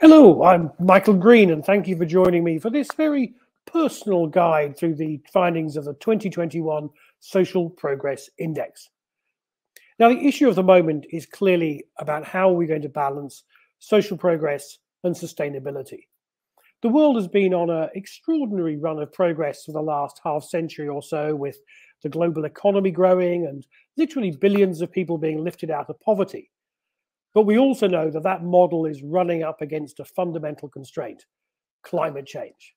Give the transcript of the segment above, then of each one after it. Hello, I'm Michael Green, and thank you for joining me for this very personal guide through the findings of the 2021 Social Progress Index. Now, the issue of the moment is clearly about how we're going to balance social progress and sustainability. The world has been on an extraordinary run of progress for the last half century or so, with the global economy growing and literally billions of people being lifted out of poverty. But we also know that that model is running up against a fundamental constraint: climate change.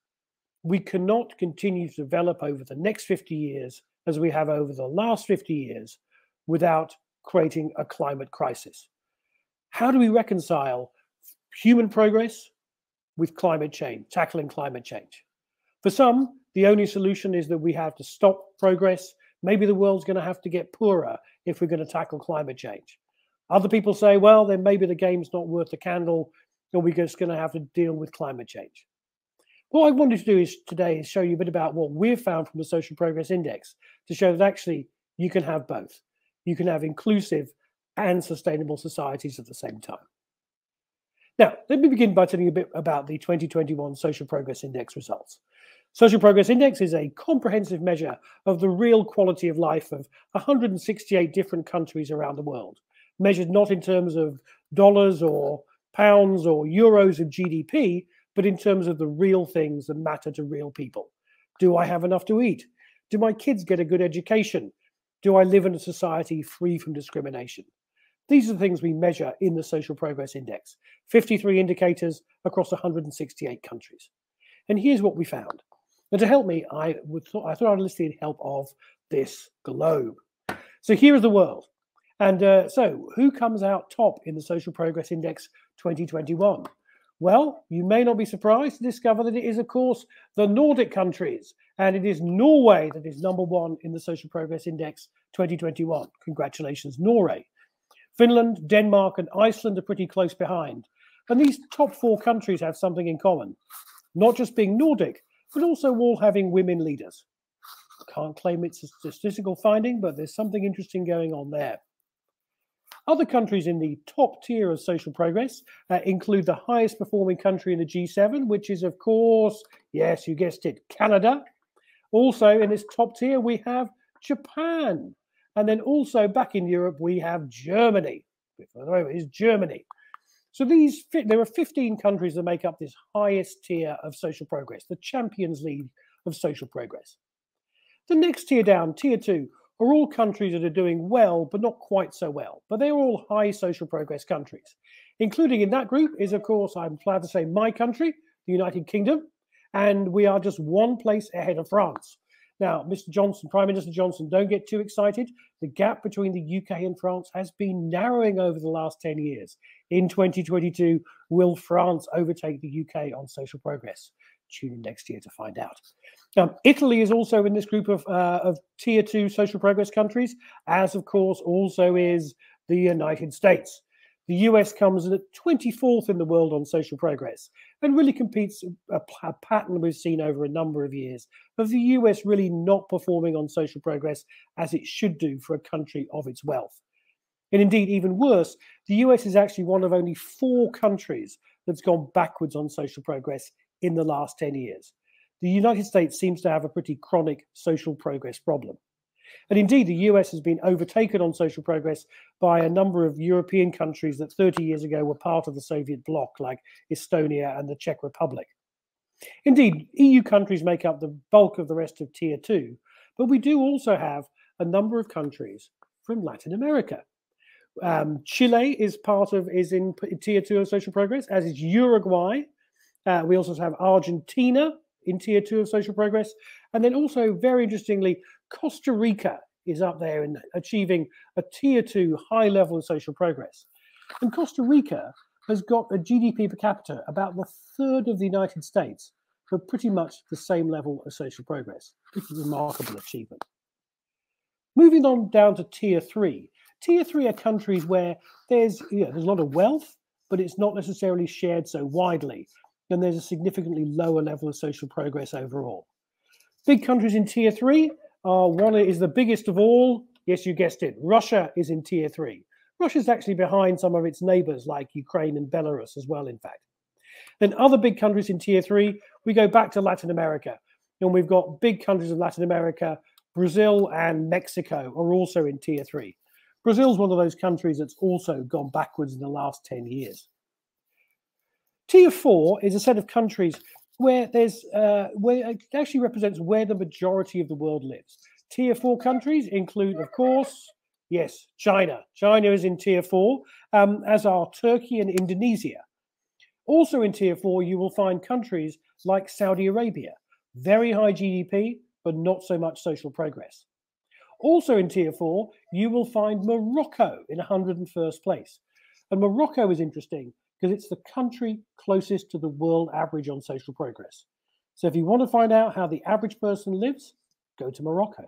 We cannot continue to develop over the next 50 years as we have over the last 50 years without creating a climate crisis. How do we reconcile human progress with climate change, tackling climate change? For some, the only solution is that we have to stop progress. Maybe the world's going to have to get poorer if we're going to tackle climate change. Other people say, well, then maybe the game's not worth the candle, and we're just going to have to deal with climate change. What I wanted to do today is show you a bit about what we've found from the Social Progress Index to show that actually you can have both. You can have inclusive and sustainable societies at the same time. Now, let me begin by telling you a bit about the 2021 Social Progress Index results. Social Progress Index is a comprehensive measure of the real quality of life of 168 different countries around the world, measured not in terms of dollars or pounds or euros of GDP, but in terms of the real things that matter to real people. Do I have enough to eat? Do my kids get a good education? Do I live in a society free from discrimination? These are the things we measure in the Social Progress Index, 53 indicators across 168 countries. And here's what we found. And to help me, I thought I'd enlisted the help of this globe. So here is the world. And so who comes out top in the Social Progress Index 2021? Well, you may not be surprised to discover that it is, of course, the Nordic countries. And it is Norway that is number one in the Social Progress Index 2021. Congratulations, Norway. Finland, Denmark, and Iceland are pretty close behind. And these top four countries have something in common, not just being Nordic, but also all having women leaders. Can't claim it's a statistical finding, but there's something interesting going on there. Other countries in the top tier of social progress include the highest performing country in the G7, which is, of course, yes, you guessed it, Canada. Also in this top tier, we have Japan. And then also back in Europe, we have Germany. So there are 15 countries that make up this highest tier of social progress, the Champions League of social progress. The next tier down, tier two, are all countries that are doing well, but not quite so well. But they're all high social progress countries. Including in that group is, of course, I'm proud to say, my country, the United Kingdom, and we are just one place ahead of France. Now, Mr. Johnson, Prime Minister Johnson, don't get too excited. The gap between the UK and France has been narrowing over the last 10 years. In 2022, will France overtake the UK on social progress? Tune in next year to find out. Italy is also in this group of tier two social progress countries, as of course also is the United States. The US comes in at 24th in the world on social progress and really competes a pattern we've seen over a number of years of the US really not performing on social progress as it should do for a country of its wealth. And indeed, even worse, the US is actually one of only four countries that's gone backwards on social progress in the last 10 years. The United States seems to have a pretty chronic social progress problem. And indeed, the US has been overtaken on social progress by a number of European countries that 30 years ago were part of the Soviet bloc, like Estonia and the Czech Republic. Indeed, EU countries make up the bulk of the rest of Tier 2, but we do also have a number of countries from Latin America. Chile is in Tier 2 of social progress, as is Uruguay. We also have Argentina in Tier 2 of social progress. And then also, very interestingly, Costa Rica is up there in achieving a Tier 2 high level of social progress. And Costa Rica has got a GDP per capita about the third of the United States for pretty much the same level of social progress. This is a remarkable achievement. Moving on down to Tier 3. Tier 3 are countries where there's a lot of wealth, but it's not necessarily shared so widely. And there's a significantly lower level of social progress overall. Big countries in Tier 3 are one is the biggest of all. Yes, you guessed it. Russia is in Tier 3. Russia's actually behind some of its neighbours like Ukraine and Belarus as well, in fact. Then other big countries in tier three, we go back to Latin America. And we've got big countries in Latin America, Brazil and Mexico are also in tier three. Brazil's one of those countries that's also gone backwards in the last 10 years. Tier four is a set of countries where there's where it actually represents where the majority of the world lives. Tier four countries include, of course, yes, China. China is in tier four, as are Turkey and Indonesia. Also in tier four, you will find countries like Saudi Arabia, very high GDP, but not so much social progress. Also in tier four, you will find Morocco in 101st place. And Morocco is interesting because it's the country closest to the world average on social progress. So if you want to find out how the average person lives, go to Morocco.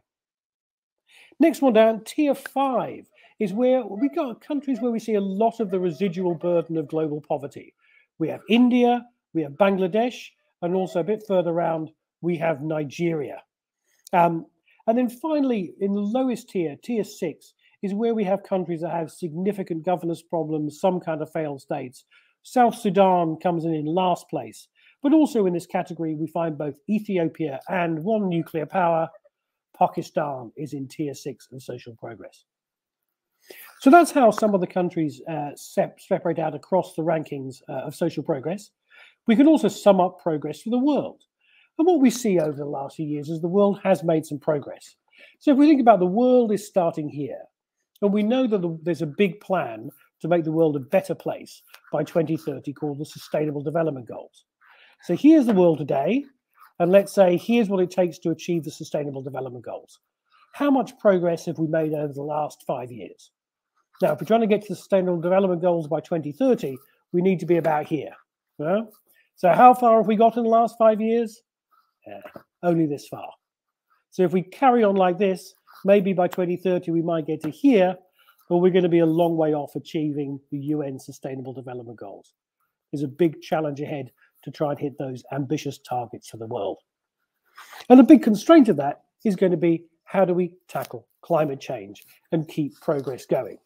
Next one down, tier five, is where we've got countries where we see a lot of the residual burden of global poverty. We have India, we have Bangladesh, and also a bit further around, we have Nigeria. And then finally, in the lowest tier, tier six, is where we have countries that have significant governance problems, some kind of failed states. South Sudan comes in last place. But also in this category, we find both Ethiopia and one nuclear power, Pakistan, is in tier six in social progress. So that's how some of the countries separate out across the rankings of social progress. We can also sum up progress for the world. And what we see over the last few years is the world has made some progress. So if we think about the world is starting here, and we know that there's a big plan to make the world a better place by 2030 called the Sustainable Development Goals. So here's the world today, and let's say here's what it takes to achieve the Sustainable Development Goals. How much progress have we made over the last 5 years? Now, if we're trying to get to the Sustainable Development Goals by 2030, we need to be about here. Well, so how far have we got in the last 5 years? Only this far. So if we carry on like this, maybe by 2030 we might get to here, but we're going to be a long way off achieving the UN Sustainable Development Goals. There's a big challenge ahead to try and hit those ambitious targets for the world. And a big constraint of that is going to be, how do we tackle climate change and keep progress going?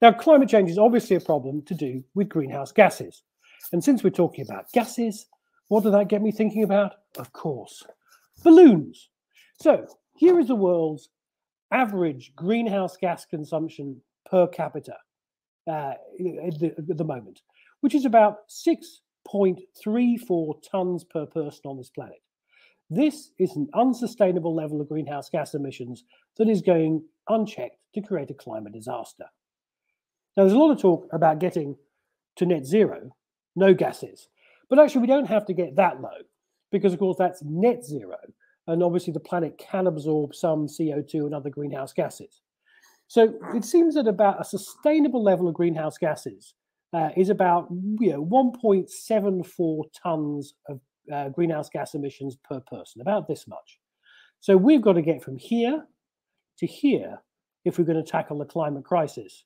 Now, climate change is obviously a problem to do with greenhouse gases. And since we're talking about gases, what did that get me thinking about? Of course, balloons. So here is the world's average greenhouse gas consumption per capita at the moment, which is about 6.34 tons per person on this planet. This is an unsustainable level of greenhouse gas emissions that is going unchecked to create a climate disaster. Now, there's a lot of talk about getting to net zero, no gases. But actually, we don't have to get that low because, of course, that's net zero. And obviously, the planet can absorb some CO2 and other greenhouse gases. So it seems that about a sustainable level of greenhouse gases is about 1.74 tons of greenhouse gas emissions per person, about this much. So we've got to get from here to here if we're going to tackle the climate crisis,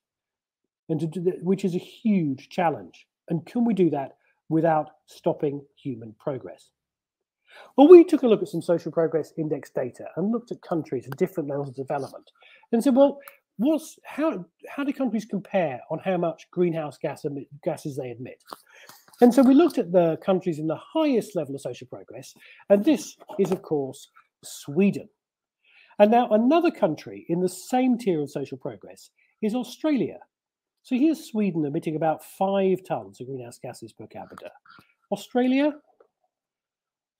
and to do that, which is a huge challenge. And can we do that without stopping human progress? Well, we took a look at some Social Progress Index data and looked at countries at different levels of development and said, well, how do countries compare on how much greenhouse gases they emit? And so we looked at the countries in the highest level of social progress, and this is, of course, Sweden. And now another country in the same tier of social progress is Australia. So here's Sweden emitting about 5 tons of greenhouse gases per capita. Australia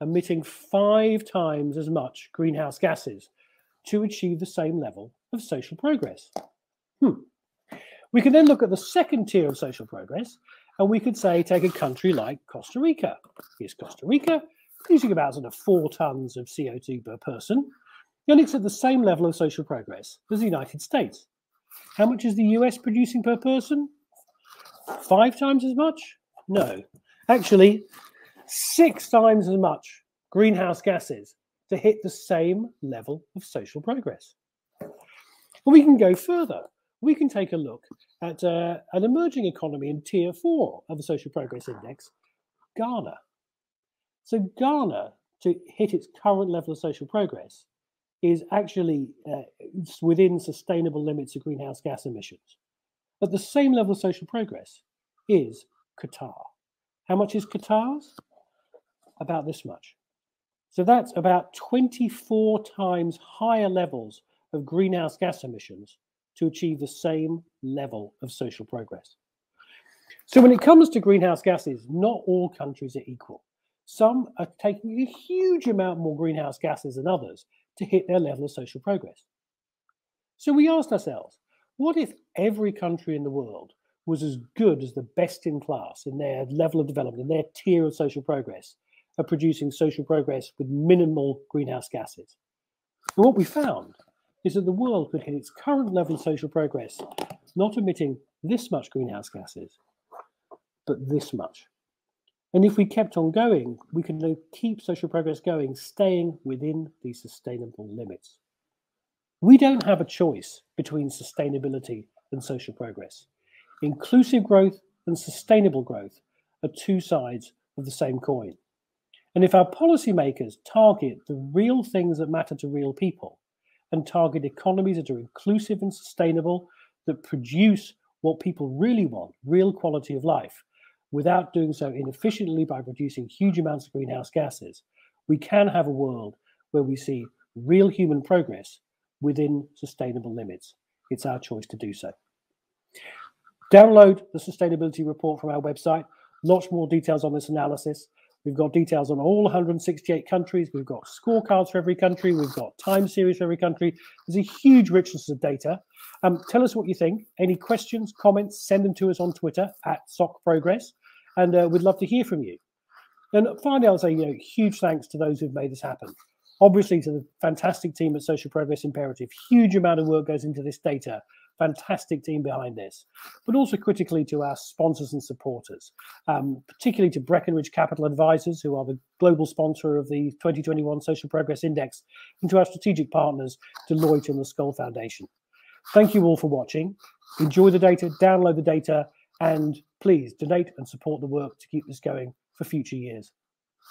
emitting 5 times as much greenhouse gases to achieve the same level of social progress. We can then look at the second tier of social progress, and we could say take a country like Costa Rica. Here's Costa Rica, using about sort of 4 tons of CO2 per person, and it's at the same level of social progress as the United States. How much is the US producing per person? 5 times as much? No, actually 6 times as much greenhouse gases to hit the same level of social progress. But we can go further. We can take a look at an emerging economy in tier four of the Social Progress Index, Ghana. So Ghana, to hit its current level of social progress, is actually within sustainable limits of greenhouse gas emissions. But the same level of social progress is Qatar. How much is Qatar's? About this much. So that's about 24 times higher levels of greenhouse gas emissions to achieve the same level of social progress. So when it comes to greenhouse gases, not all countries are equal. Some are taking a huge amount more greenhouse gases than others to hit their level of social progress. So we asked ourselves, what if every country in the world was as good as the best in class in their level of development, in their tier of social progress, at producing social progress with minimal greenhouse gases? And what we found is that the world could hit its current level of social progress, not emitting this much greenhouse gases, but this much. And if we kept on going, we could keep social progress going, staying within these sustainable limits. We don't have a choice between sustainability and social progress. Inclusive growth and sustainable growth are two sides of the same coin. And if our policymakers target the real things that matter to real people, and target economies that are inclusive and sustainable, that produce what people really want, real quality of life, without doing so inefficiently by producing huge amounts of greenhouse gases, we can have a world where we see real human progress within sustainable limits. It's our choice to do so. Download the sustainability report from our website. Lots more details on this analysis. We've got details on all 168 countries. We've got scorecards for every country. We've got time series for every country. There's a huge richness of data. Tell us what you think. Any questions, comments, send them to us on Twitter @SocProgress, and we'd love to hear from you. And finally, I'll say, huge thanks to those who've made this happen. Obviously, to the fantastic team at Social Progress Imperative. Huge amount of work goes into this data. Fantastic team behind this, but also critically to our sponsors and supporters, particularly to Breckenridge Capital Advisors, who are the global sponsor of the 2021 Social Progress Index, and to our strategic partners, Deloitte and the Skoll Foundation. Thank you all for watching. Enjoy the data, download the data, and please donate and support the work to keep this going for future years.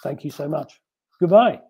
Thank you so much. Goodbye.